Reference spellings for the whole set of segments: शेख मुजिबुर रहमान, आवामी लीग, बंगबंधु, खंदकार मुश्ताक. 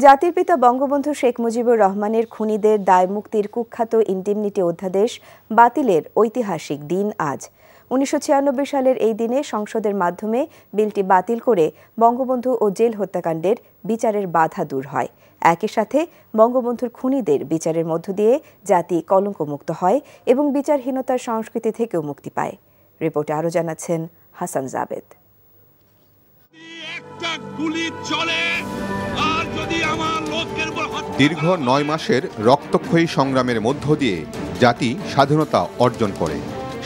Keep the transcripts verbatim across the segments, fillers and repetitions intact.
जातिर पिता बंगबंधु शेख मुजिबुर रहमानेर खुनीदेर दाय मुक्तिर कुख्यात इंडिमनिटी अध्यादेश बातिलेर ऐतिहासिक दिन आज। उन्नीसशो छियानब्बे सालेर एई दिने संसदेर माध्यमे बिलटी बातिल करे बंगबंधु ओ जेल हत्याकांडेर विचारेर बाधा दूर हय। एकी साथे बंगबंधुर खुनीदेर विचारेर मध्य दिये जाति कलंकमुक्त हय एबं विचारहीनतार संस्कृति थेकेओ मुक्ति पाय। रिपोर्टे आरो जानाच्छेन हासान जावेद। दीर्घ नय मासेर रक्तक्षयी संग्रामेर मध्य दिए जाति स्वाधीनता अर्जन करे।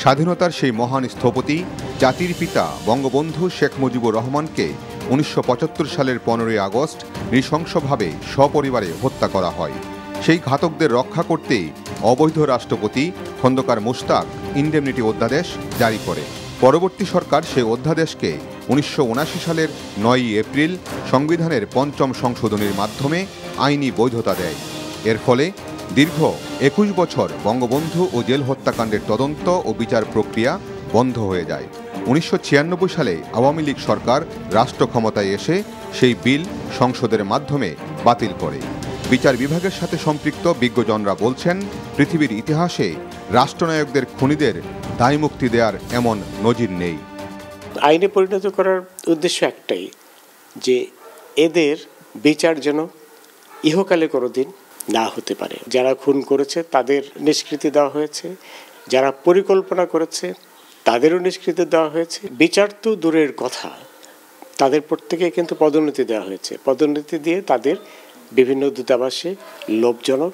स्वाधीनतार सेई महान স্থপতি जातिर पिता बंगबंधु शेख मुजिबुर रहमानके उन्नीसशो पचहत्तर सालेर पंद्रह आगस्ट नृशंसभावे सपरिवारे हत्या करा हय। सेई घातकदेर रक्षा करते अवैध राष्ट्रपति खंदकार मुश्ताक इंडेमनिटी अध्यादेश जारी करे। परवर्ती सरकार से अध्यादेशके उन्नीसशो उनाशी सालेर नय एप्रिल संविधानेर पंचम संशोधनेर माध्यमे आईनी बैधता देय। एर फले दीर्घ एकुश बछर बंगबंधु ओ जेल हत्याकांडेर तदन्त ओ विचार प्रक्रिया बंध हो जाए। उन्नीसशो छियानब्बे साले आवामी लीग सरकार राष्ट्र क्षमताय एसे सेई बिल संसदेर माध्यमे बातिल करे। विचार विभागेर साथे सम्पृक्त विज्ञजनरा बोलछेन पृथिबीर इतिहासे राष्ट्रनायकदेर खुनीदेर दाय मुक्ति देयार एमन नजिर नेई। आईने परिणत करार उद्देश्य एकटाई जे एदेर विचार जेन इहकाले कोनोदिन ना होते पारे। যারা খুন করেছে তাদের নিষ্কৃতি দেওয়া হয়েছে, যারা পরিকল্পনা করেছে তাদেরও নিষ্কৃতি দেওয়া হয়েছে। বিচার তো দূরের কথা, তাদের প্রত্যেককে কিন্তু পদোন্নতি দেওয়া হয়েছে। পদোন্নতি দিয়ে তাদের বিভিন্ন দূতাবাসে লোভজনক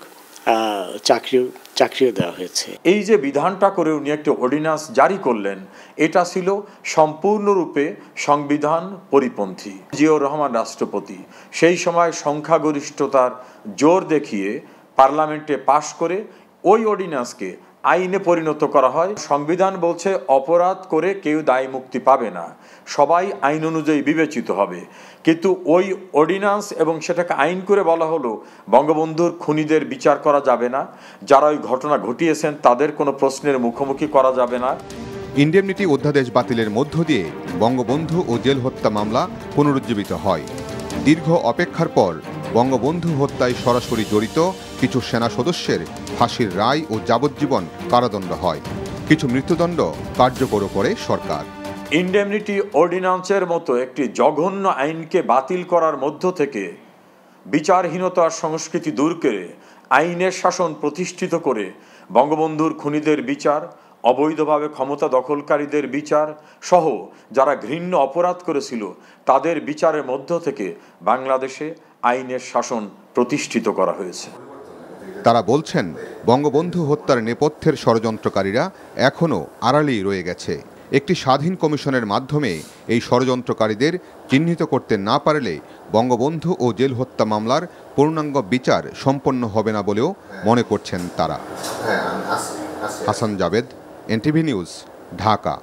চাকরি চাকরিও দেওয়া হয়েছে। এই যে বিধানটা করে উনি একটা অর্ডিন্যান্স জারি করলেন, এটা ছিল সম্পূর্ণরূপে সংবিধান পরিপন্থী। জিয়া রহমান রাষ্ট্রপতি সেই সময় সংখ্যাগরিষ্ঠতার জোর দেখিয়ে পার্লামেন্টে পাশ করে ওই অর্ডিন্যান্সকে আইনে পরিণত করা হয়। সংবিধান বলছে অপরাধ করে কেউ দায় মুক্তি পাবে না, সবাই আইন অনুযায়ী বিবেচিত হবে। কিন্তু ওই অর্ডিন্যান্স এবং সেটাকে আইন করে বলা হলো বঙ্গবন্ধুর খুনিদের বিচার করা যাবে না, যারা ওই ঘটনা ঘটিয়েছেন তাদের কোনো প্রশ্নের মুখোমুখি করা যাবে না। ইন্ডেমনিটি অধ্যাদেশ বাতিলের মধ্য দিয়ে বঙ্গবন্ধু ও জেল হত্যা মামলা পুনরুজ্জীবিত হয়। দীর্ঘ অপেক্ষার পর বঙ্গবন্ধু হত্যায় সরাসরি জড়িত কিছু সেনা সদস্যের ফাঁসির রায় ও যাবজ্জীবন কারাদণ্ড হয়, কিছু মৃত্যুদণ্ড কার্যকর করে সরকার। ইনডেমনিটি অর্ডিন্যান্সের মতো একটি জঘন্য আইনকে বাতিল করার মধ্য থেকে বিচারহীনতার সংস্কৃতি দূর করে আইনের শাসন প্রতিষ্ঠিত করে বঙ্গবন্ধুর খুনিদের বিচার, অবৈধভাবে ক্ষমতা দখলকারীদের বিচার সহ যারা ঘৃণ্য অপরাধ করেছিল তাদের বিচারের মধ্য থেকে বাংলাদেশে আইনের শাসন প্রতিষ্ঠিত করা হয়েছে। তারা বলছেন বঙ্গবন্ধু হত্যার নেপথ্যের ষড়যন্ত্রকারীরা এখনও আড়ালেই রয়ে গেছে। একটি স্বাধীন কমিশনের মাধ্যমে এই ষড়যন্ত্রকারীদের চিহ্নিত করতে না পারলে বঙ্গবন্ধু ও জেল হত্যা মামলার পূর্ণাঙ্গ বিচার সম্পন্ন হবে না বলেও মনে করছেন তারা। Hasan Jabed, NTV news, Dhaka.